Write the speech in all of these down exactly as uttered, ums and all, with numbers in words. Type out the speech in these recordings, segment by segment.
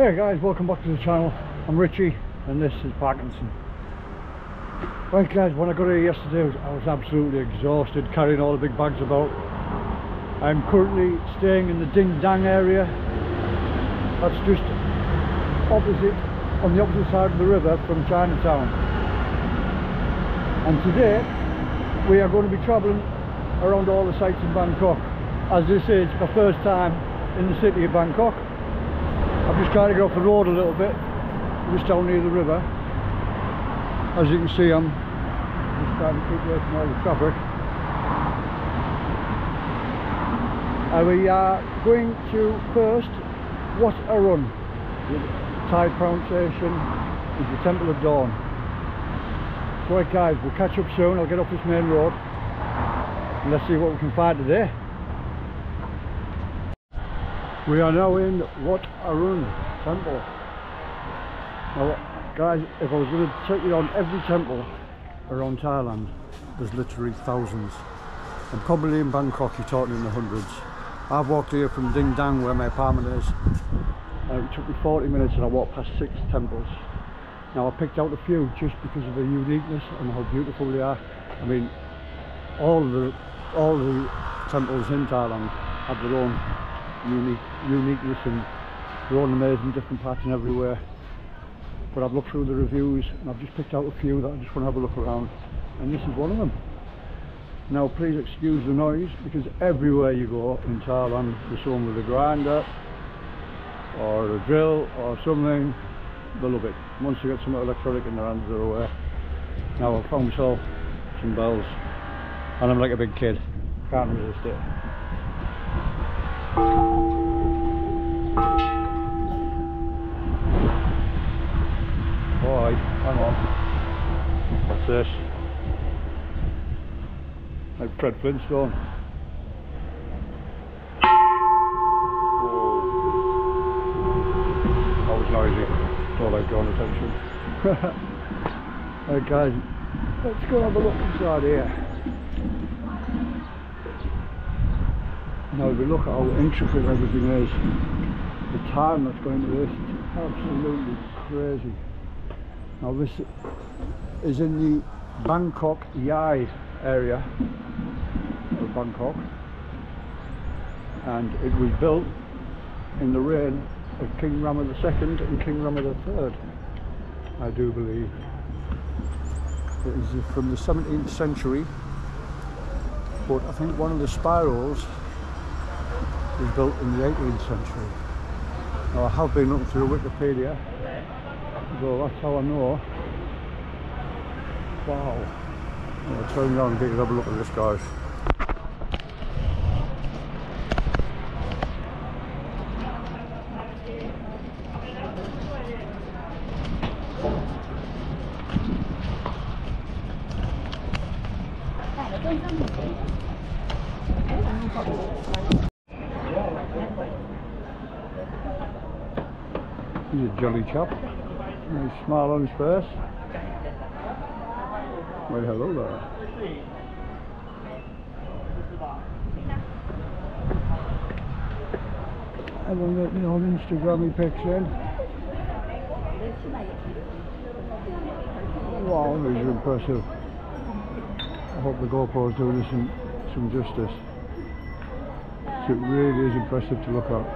Hey guys, welcome back to the channel. I'm Richie and this is Parkinson. Right guys, when I got here yesterday I was absolutely exhausted carrying all the big bags about. I'm currently staying in the Din Daeng area. That's just opposite, on the opposite side of the river from Chinatown. And today we are going to be travelling around all the sites in Bangkok, as this is my first time in the city of Bangkok. I'm just trying to go off the road a little bit, just down near the river. As you can see, I'm just trying to keep away from all the traffic. And we are going to first Wat Arun, the Thai pronunciation is the Temple of Dawn. So right guys, we'll catch up soon. I'll get off this main road and let's see what we can find today. We are now in Wat Arun temple. Now guys, if I was going to take you on every temple around Thailand, there's literally thousands, and probably in Bangkok you're talking in the hundreds. I've walked here from Din Daeng, where my apartment is, and it took me forty minutes and I walked past six temples. Now I picked out a few just because of their uniqueness and how beautiful they are. I mean, all the, all the temples in Thailand have their own unique uniqueness and their own amazing different pattern everywhere, but I've looked through the reviews and I've just picked out a few that I just want to have a look around, and this is one of them. Now please excuse the noise, because everywhere you go in Thailand there's someone with a grinder or a drill or something. They love it once you get something electronic in their hands, they're aware. Now I found myself some bells and I'm like a big kid, can't resist it. Alright, hang on. What's this? Like Fred Flintstone. Whoa. That was noisy. It's all I've drawn attention. Alright guys, let's go have a look inside here. Now if you look at how intricate everything is, the time that's going to this is absolutely crazy. Now this is in the Bangkok Yai area of Bangkok, and it was built in the reign of King Rama the second and King Rama the third, I do believe. It is from the seventeenth century, but I think one of the spirals was built in the eighteenth century. Now I have been looking through Wikipedia, so that's how I know. Wow. I'll turn around and get you to have a look at this, guys. He's a jolly chap. Nice smile on his face. Well, hello there. And then let me on Instagram he picks in. Wow, these are impressive. I hope the GoPro's doing this some, some justice. So it really is impressive to look at.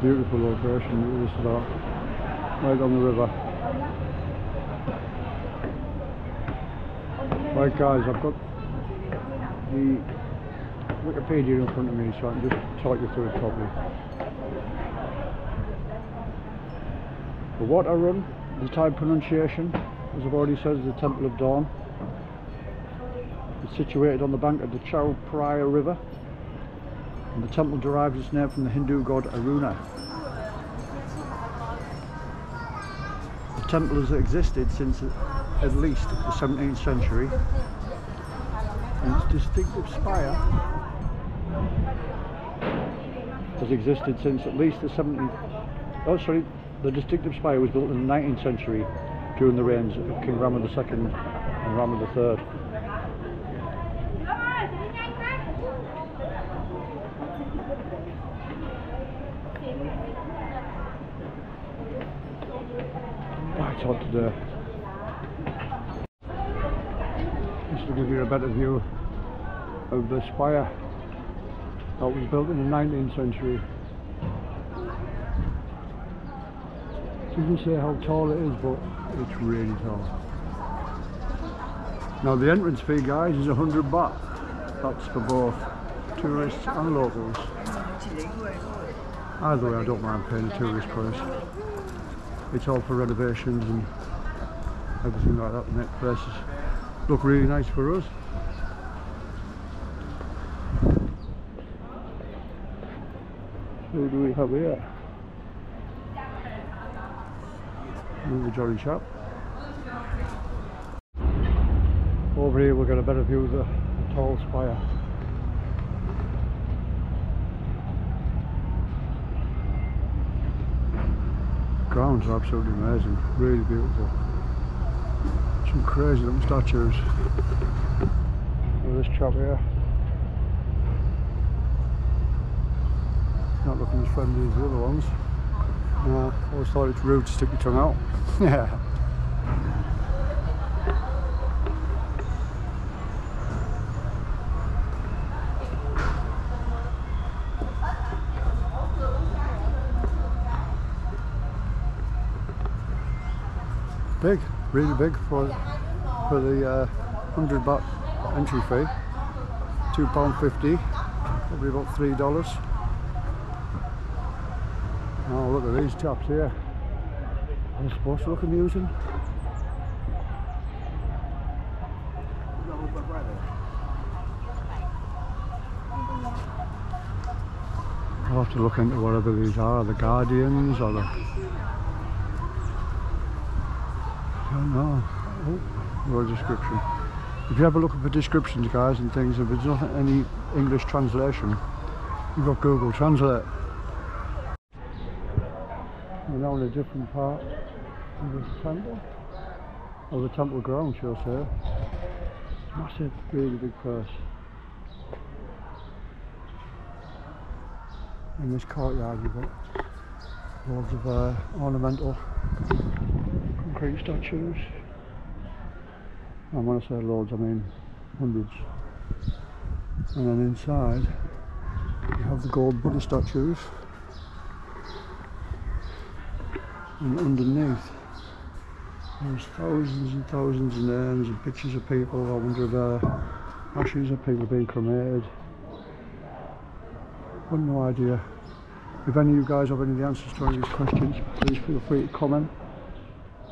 Beautiful location, this is that, right on the river. Right guys, I've got the Wikipedia in front of me so I can just talk you through it properly. The Wat Arun, the Thai pronunciation, as I've already said, is the Temple of Dawn. situated on the bank of the Chao Phraya River, and the temple derives its name from the Hindu god Aruna. The temple has existed since at least the seventeenth century, and its distinctive spire has existed since at least the seventeenth. Oh, sorry, the distinctive spire was built in the nineteenth century during the reigns of King Rama the second and Rama the third. Hot today. Just to give you a better view of the spire that was built in the nineteenth century. It doesn't say how tall it is, but it's really tall. Now the entrance fee, guys, is one hundred baht. That's for both tourists and locals. Either way, I don't mind paying a tourist price. It's all for renovations and everything like that. The next places look really nice for us. Who do we have here? Another jolly chap. Over here we'll get a better view of the tall spire. The grounds are absolutely amazing, really beautiful. Some crazy looking statues. Look at this chap here. Not looking as friendly as the other ones. No, I always thought it's rude to stick your tongue out. Yeah. Big, really big for for the uh, one hundred baht entry fee. two pounds fifty, probably about three dollars. Oh, look at these chaps here. Are they supposed to look amusing? I'll have to look into whatever these are, the guardians or the. No, oh, no description. If you have a look at the descriptions, guys, and things, if there's not any English translation, you've got Google Translate. We're now in a different part of the temple, or the temple ground, shall I say. It's massive, really big place. In this courtyard, you've got loads of uh, ornamental statues. And when I say loads, I mean hundreds. And then inside you have the gold Buddha statues, and underneath there's thousands and thousands of names and pictures of people. I wonder if uh, ashes of people being cremated. I've no idea. If any of you guys have any of the answers to any of these questions, please feel free to comment.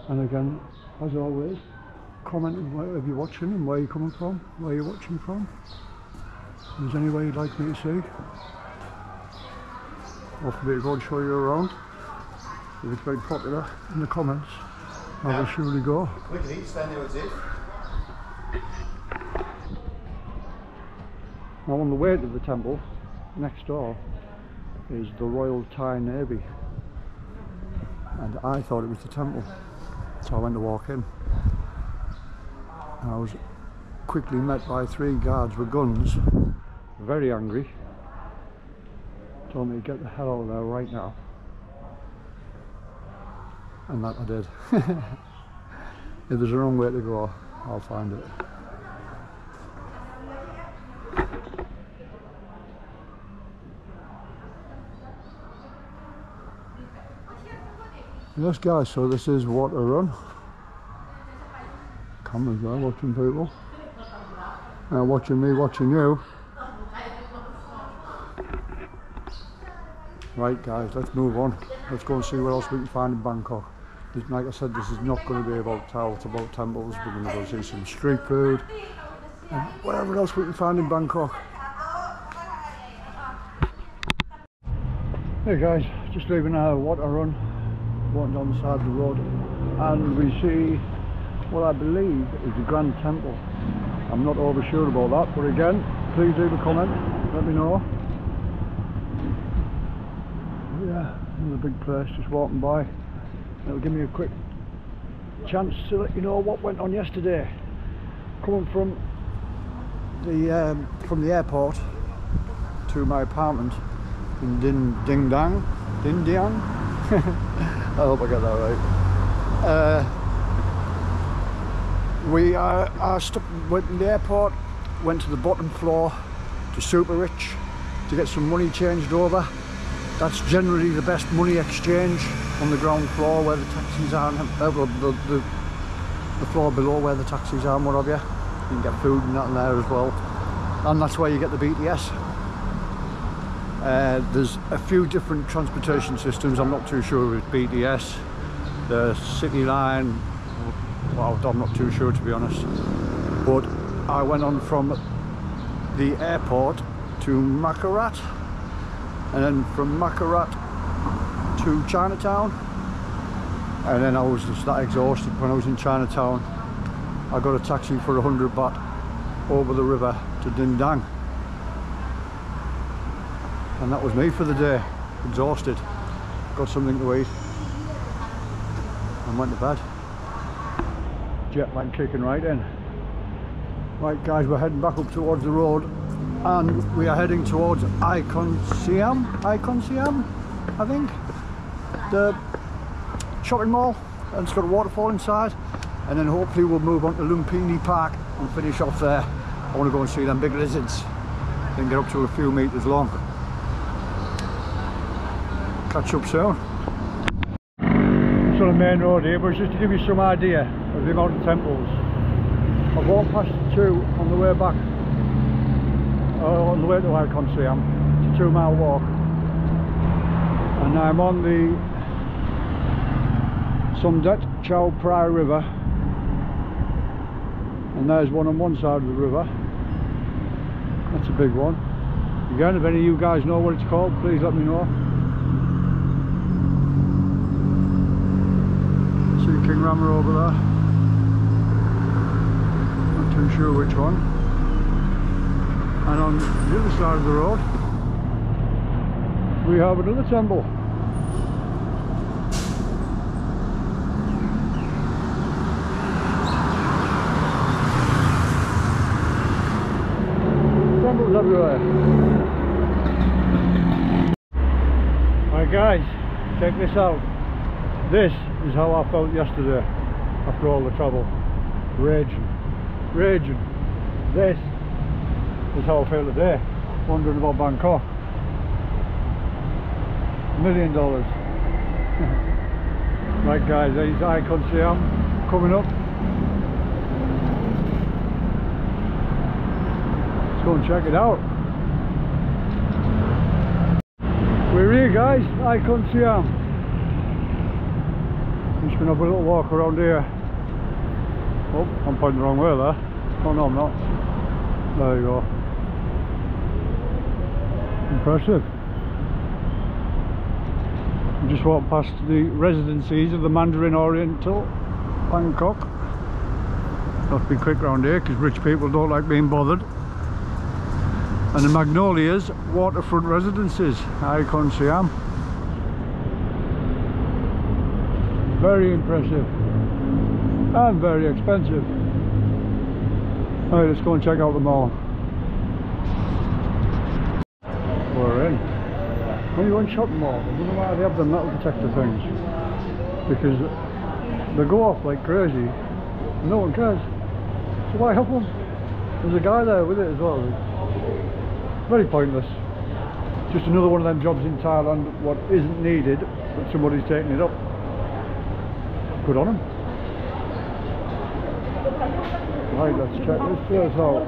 And again, as always, comment on wherever you're watching and where you're coming from, where you're watching from. If there's anywhere you'd like me to see, or for me to go and show you around. If it's very popular in the comments, I will yeah. surely go. We can eat, stand there with it. Now on the way to the temple, next door, is the Royal Thai Navy. And I thought it was the temple. So I went to walk in, and I was quickly met by three guards with guns, very angry, told me to get the hell out of there right now, and that I did. If there's a wrong way to go, I'll find it. Yes, guys, so this is Wat Arun. Cameras there watching people. Now, uh, watching me, watching you. Right, guys, let's move on. Let's go and see what else we can find in Bangkok. Like I said, this is not going to be about towels, it's about temples. We're going to go see some street food. and whatever else we can find in Bangkok. Hey guys, just leaving our Wat Arun, walking down the side of the road, and we see what I believe is the Grand Temple. I'm not over sure about that, but again, please leave a comment, let me know. Yeah, another big place, just walking by. It'll give me a quick chance to let you know what went on yesterday. Coming from the um, from the airport to my apartment in Din Daeng, Din Daeng. I hope I got that right. Uh, we are, are stuck. Went in the airport, went to the bottom floor to Super Rich to get some money changed over. That's generally the best money exchange on the ground floor where the taxis are, uh, well, the, the the floor below where the taxis are, and what have you. You can get food and that in there as well, and that's where you get the B T S. Uh, there's a few different transportation systems. I'm not too sure with B T S, the City Line, well, I'm not too sure to be honest. But I went on from the airport to Makarat, and then from Makarat to Chinatown, and then I was just that exhausted when I was in Chinatown. I got a taxi for a hundred baht over the river to Din Daeng. And that was me for the day, exhausted, got something to eat and went to bed. Jet lag kicking right in. Right guys, we're heading back up towards the road and we are heading towards Icon Siam, Icon Siam I think, the shopping mall, and it's got a waterfall inside, and then hopefully we'll move on to Lumpini Park and finish off there. I want to go and see them big lizards, they can get up to a few metres long. Catch up soon. It's on the main road here, but it's just to give you some idea of the amount of temples. I've walked past two on the way back, uh, on the way to Icon Siam. It's a two mile walk. And I'm on the Somdet Chow Pry River. And there's one on one side of the river. That's a big one. Again, if any of you guys know what it's called, please let me know. King Rama over there. Not too sure which one. And on the other side of the road, we have another temple. Temples everywhere. Alright guys, check this out. This is how I felt yesterday after all the trouble. Raging, raging. This is how I feel today, wondering about Bangkok. Million dollars. Right guys, there's Icon Siam coming up. Let's go and check it out. We're here guys, Icon Siam. I'm just going to have a little walk around here. Oh, I'm pointing the wrong way there. Oh no, I'm not. There you go. Impressive. I just walked past the residences of the Mandarin Oriental, Bangkok. Got to be quick around here because rich people don't like being bothered. And the Magnolias Waterfront Residences, Icon Siam. Very impressive and very expensive. All right, let's go and check out the mall. We're in. When you go in shopping malls, I don't know why they have the metal detector things, because they go off like crazy and no one cares. So why have one? There's a guy there with it as well. Very pointless. Just another one of them jobs in Thailand, what isn't needed, but somebody's taking it up. Good on him. Right, let's check this place out.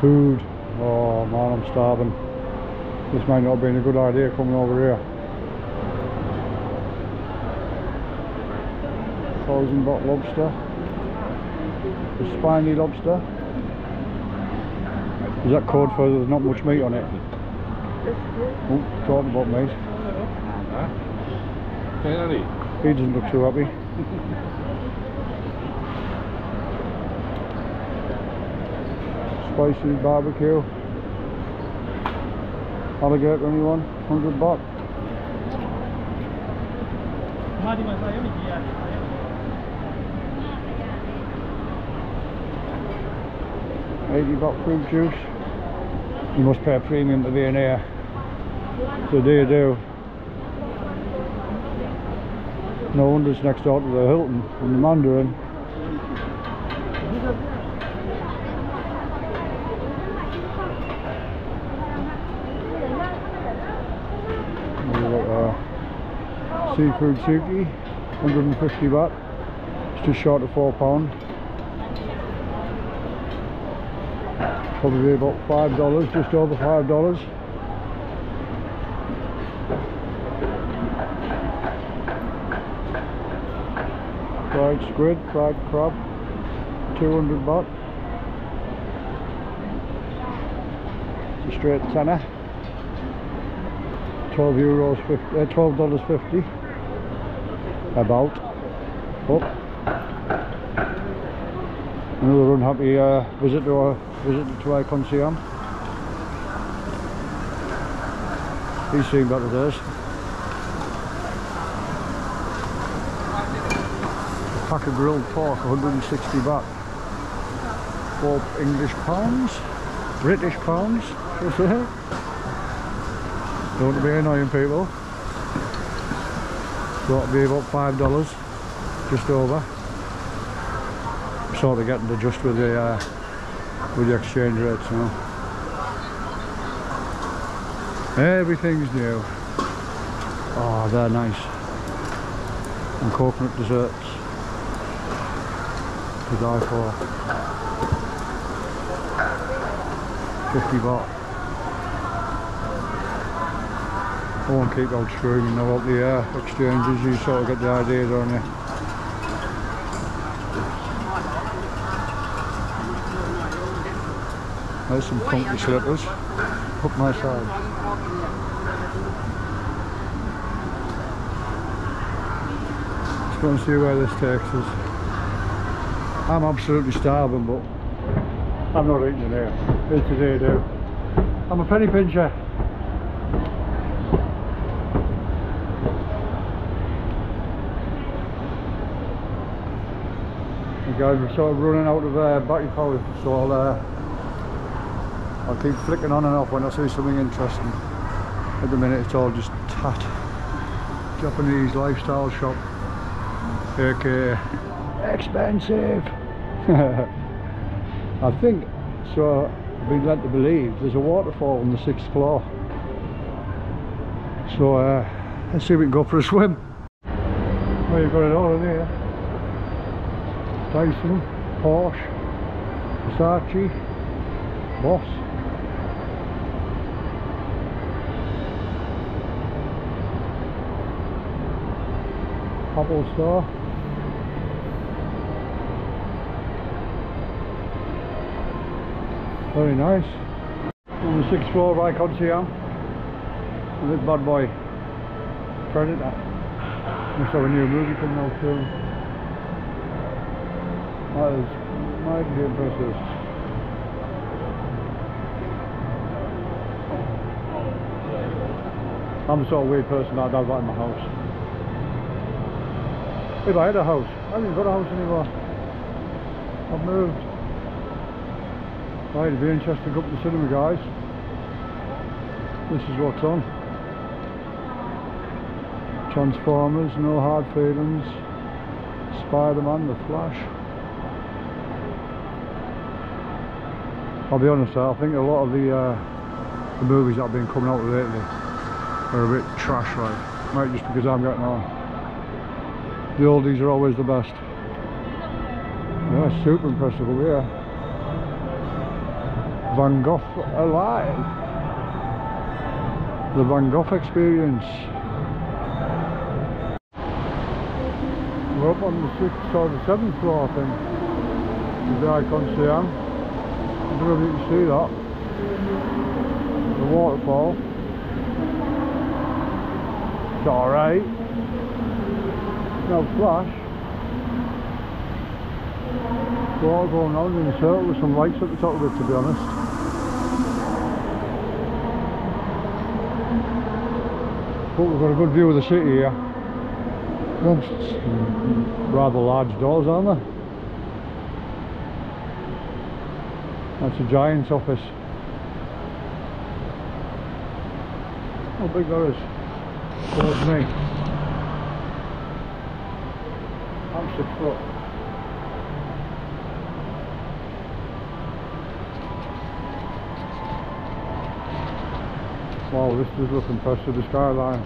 Food. Oh man, I'm starving. This might not have been a good idea coming over here. Thousand baht lobster. The spiny lobster. Is that code for there's not much meat on it? Oh, talking about meat. He doesn't look too happy. Spicy barbecue. Alligator, anyone? one hundred baht. eighty baht fruit juice. You must pay a premium to be in here. So do you do. No wonder it's next door to the Hilton and the Mandarin. Seafood Suki, one hundred fifty baht, it's just short of four pounds. Probably about five dollars, just over five dollars. Fried squid, fried crab, two hundred baht. It's a straight tenner. twelve euros fifty, uh, twelve dollars fifty. About up. Another unhappy uh, visit to our visit to Icon Siam. He's seen better days. A pack of grilled pork, one hundred sixty baht, four English pounds, British pounds. Don't be annoying people. So it'll be about five dollars, just over. I'm sort of getting to just with the uh, with the exchange rates now. Everything's new. Oh, they're nice. And coconut desserts to die for. Fifty baht. I won't keep old screwing you know what the uh, exchanges, you sort of get the idea, don't you? There's some comfy slippers up my side. Let's go and see where this takes us. I'm absolutely starving, but I'm not eating here. Here's the day I do. I'm a penny pincher. Guys, we're sort of running out of uh, battery power, so I'll, uh, I'll keep flicking on and off when I see something interesting. At the minute it's all just tat. Japanese lifestyle shop, aka expensive. I think, so I've been led to believe, there's a waterfall on the sixth floor. So uh, let's see if we can go for a swim. Well, you've got it all in here. Dyson, Porsche, Versace, Boss. Apple Store. Very nice. On the sixth floor of Icon Siam. And this bad boy, Predator. Must have a new movie coming out soon. That is mighty impressive. I'm the sort of weird person that I'd have that in my house. If I had a house, I haven't got a house anymore. I've moved. Right, it'd be interesting to go up to the cinema, guys. This is what's on. Transformers, No Hard Feelings. Spider-Man, The Flash. I'll be honest, I think a lot of the, uh, the movies that have been coming out lately are a bit trash, right? Might just because I'm getting on. The oldies are always the best. Yeah, super impressive over here. Van Gogh Alive. The Van Gogh Experience. We're up on the sixth or the seventh floor, I think. This is the Icon Siam. I don't know if you can see that. The waterfall. It's alright. No flash. We're all going around in a circle with some lights at the top of it, to be honest. But we've got a good view of the city here. Rather large doors, aren't they? That's a giant's office. How big that is. That's me. I'm six foot. Wow, this does look impressive, the skyline.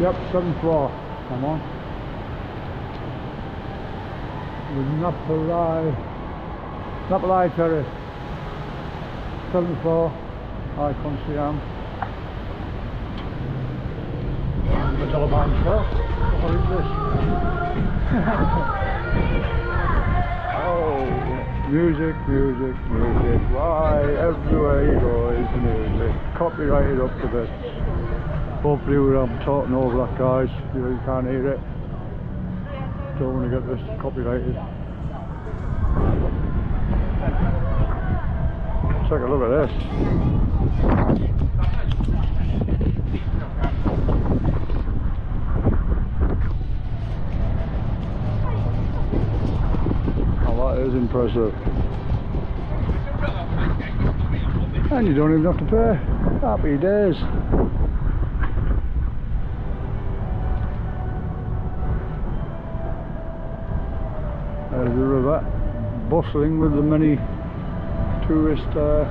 Yep, seventh floor, come on. The Napalai, Napalai Terrace. seventh floor, Icon Siam. The Taliban Square, what is this? Oh. Music, music, music, why everywhere you go is music. Copyrighted up to this. Hopefully I'm talking over that, guys, you can't hear it. Don't want to get this copyrighted. Take a look at this. Oh, that is impressive. And you don't even have to pay. Happy days. There's the river, bustling with the many tourist uh,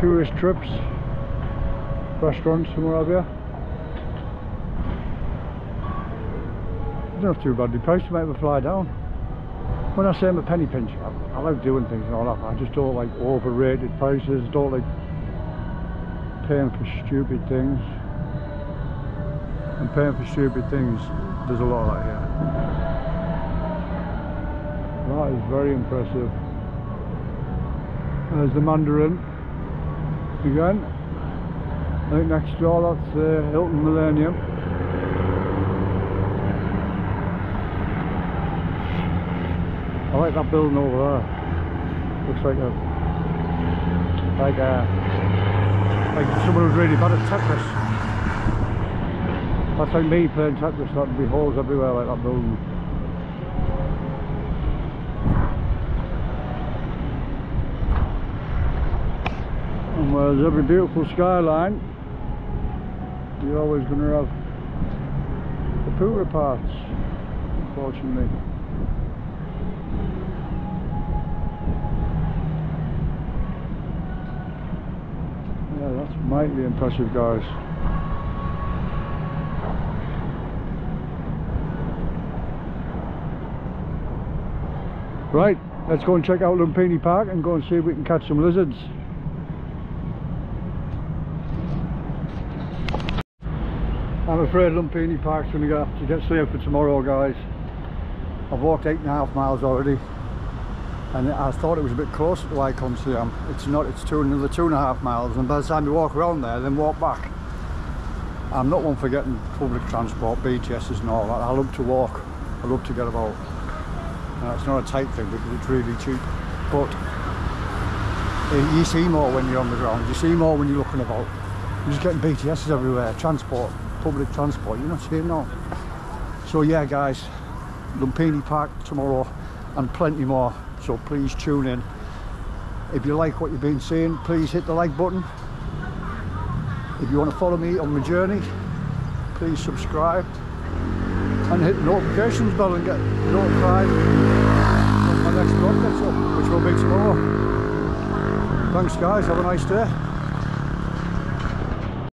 tourist trips, restaurants and what have you. It's not too badly priced to make me fly down. When I say I'm a penny pinch, I, I like doing things and all that, I just don't like overrated prices, don't like paying for stupid things. And paying for stupid things, there's a lot of that here. That is very impressive. There's the Mandarin again. I think next door that's uh, Hilton Millennium. I like that building over there. Looks like a like a like someone who's really bad at Tetris. That's like me playing Tetris. That'd be holes everywhere like that building. And whereas every beautiful skyline, you're always going to have the poorer parts, unfortunately. Might be impressive, guys. Right, let's go and check out Lumpini Park and go and see if we can catch some lizards. I'm afraid Lumpini Park's going to have to get saved for tomorrow, guys. I've walked eight and a half miles already, and I thought it was a bit closer to Icon Siam. It's not, it's two, another two and a half miles, and by the time you walk around there, then walk back. I'm not one for getting public transport, B T Ss and all that. I love to walk, I love to get about. Now, it's not a tight thing because it's really cheap, but you see more when you're on the ground, you see more when you're looking about. You're just getting B T Ss everywhere, transport, public transport, you're not seeing no. So yeah, guys, Lumpini Park tomorrow and plenty more. So please tune in. If you like what you've been seeing, please hit the like button. If you want to follow me on my journey, please subscribe. and hit the notifications bell and get notified of my next vlog, which will be tomorrow. Thanks guys, have a nice day.